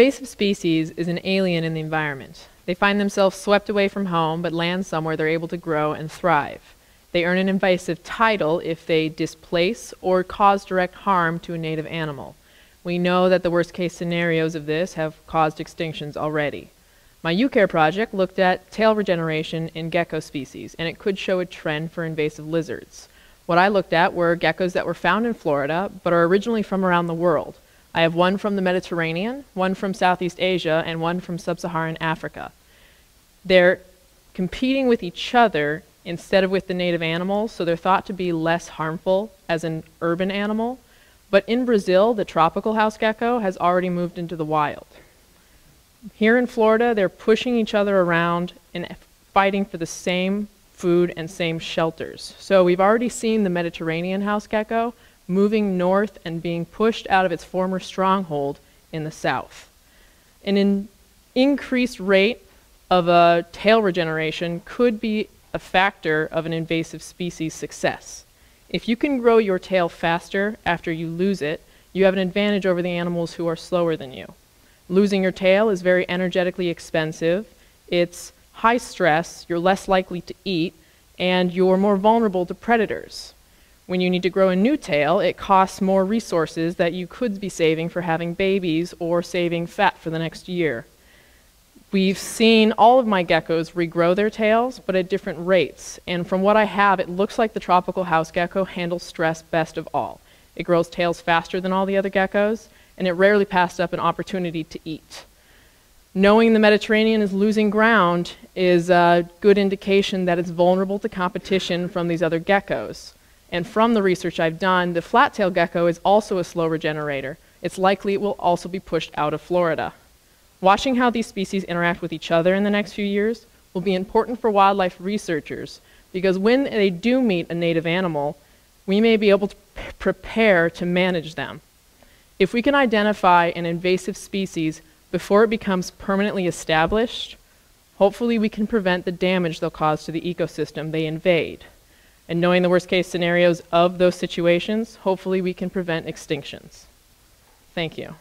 Invasive species is an alien in the environment. They find themselves swept away from home, but land somewhere they're able to grow and thrive. They earn an invasive title if they displace or cause direct harm to a native animal. We know that the worst case scenarios of this have caused extinctions already. My UCARE project looked at tail regeneration in gecko species, and it could show a trend for invasive lizards. What I looked at were geckos that were found in Florida, but are originally from around the world. I have one from the Mediterranean, one from Southeast Asia, and one from Sub-Saharan Africa. They're competing with each other instead of with the native animals, so they're thought to be less harmful as an urban animal. But in Brazil, the tropical house gecko has already moved into the wild. Here in Florida, they're pushing each other around and fighting for the same food and same shelters. So we've already seen the Mediterranean house gecko moving north and being pushed out of its former stronghold in the south. An increased rate of tail regeneration could be a factor of an invasive species success. If you can grow your tail faster after you lose it, you have an advantage over the animals who are slower than you. Losing your tail is very energetically expensive, it's high stress, you're less likely to eat, and you're more vulnerable to predators. When you need to grow a new tail, it costs more resources that you could be saving for having babies or saving fat for the next year. We've seen all of my geckos regrow their tails, but at different rates. And from what I have, it looks like the tropical house gecko handles stress best of all. It grows tails faster than all the other geckos, and it rarely passed up an opportunity to eat. Knowing the Mediterranean is losing ground is a good indication that it's vulnerable to competition from these other geckos. And from the research I've done, the flat-tailed gecko is also a slow regenerator. It's likely it will also be pushed out of Florida. Watching how these species interact with each other in the next few years will be important for wildlife researchers, because when they do meet a native animal, we may be able to prepare to manage them. If we can identify an invasive species before it becomes permanently established, hopefully we can prevent the damage they'll cause to the ecosystem they invade. And knowing the worst case scenarios of those situations, hopefully we can prevent extinctions. Thank you.